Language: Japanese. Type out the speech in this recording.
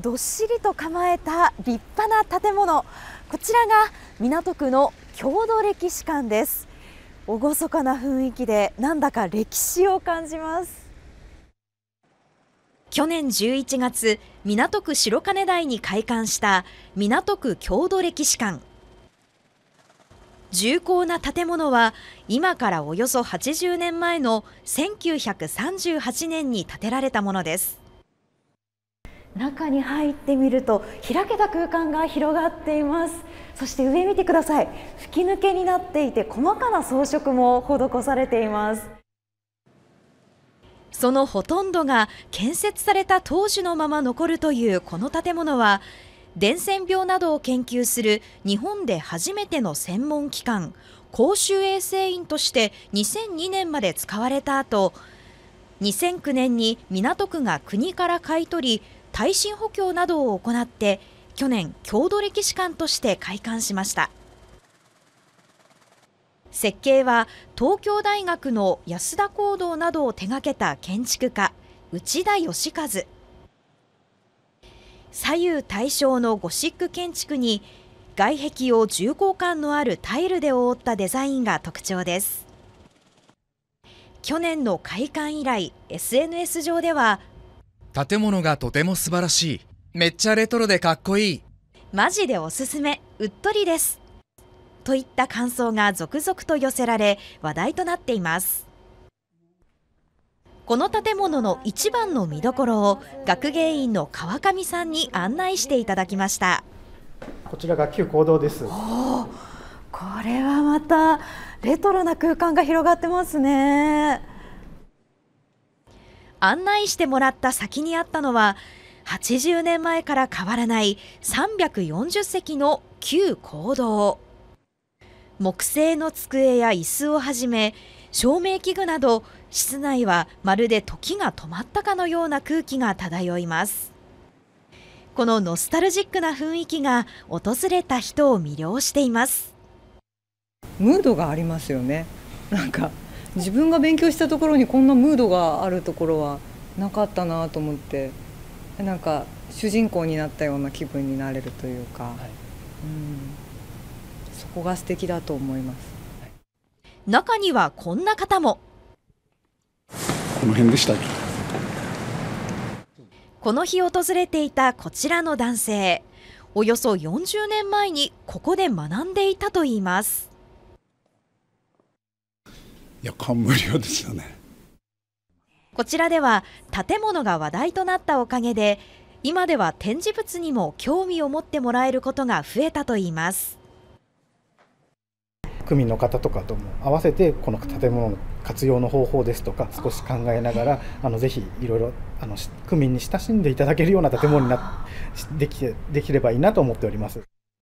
どっしりと構えた立派な建物、こちらが港区の郷土歴史館です。厳かな雰囲気でなんだか歴史を感じます。去年11月、港区白金台に開館した港区郷土歴史館。重厚な建物は今からおよそ80年前の1938年に建てられたものです。中に入ってみると開けた空間が広がっています。そして上見てください。吹き抜けになっていて細かな装飾も施されています。そのほとんどが建設された当時のまま残るというこの建物は、伝染病などを研究する日本で初めての専門機関、公衆衛生院として2002年まで使われた後、2009年に港区が国から買い取り、耐震補強などを行って、去年、郷土歴史館として開館しました。設計は東京大学の安田講堂などを手掛けた建築家内田義和。左右対称のゴシック建築に外壁を重厚感のあるタイルで覆ったデザインが特徴です。去年の開館以来、 SNS 上では建物がとても素晴らしい、めっちゃレトロでかっこいい、マジでおすすめ、うっとりですといった感想が続々と寄せられ、話題となっています。この建物の一番の見どころを学芸員の川上さんに案内していただきました。こちらが旧講堂です。おお、これはまたレトロな空間が広がってますね。案内してもらった先にあったのは、80年前から変わらない340席の旧講堂。木製の机や椅子をはじめ、照明器具など、室内はまるで時が止まったかのような空気が漂います。このノスタルジックな雰囲気が訪れた人を魅了しています。ムードがありますよね。なんか自分が勉強したところにこんなムードがあるところはなかったなと思って、なんか主人公になったような気分になれるというか。はい、うん、ここが素敵だと思います。中にはこんな方も。この辺でしたっけ。この日訪れていたこちらの男性、およそ40年前にここで学んでいたといいます。いや、感無量でしたね。こちらでは建物が話題となったおかげで、今では展示物にも興味を持ってもらえることが増えたといいます。区民の方とかとも合わせて、この建物の活用の方法ですとか少し考えながら、ぜひいろいろ区民に親しんでいただけるような建物にできればいいなと思っております。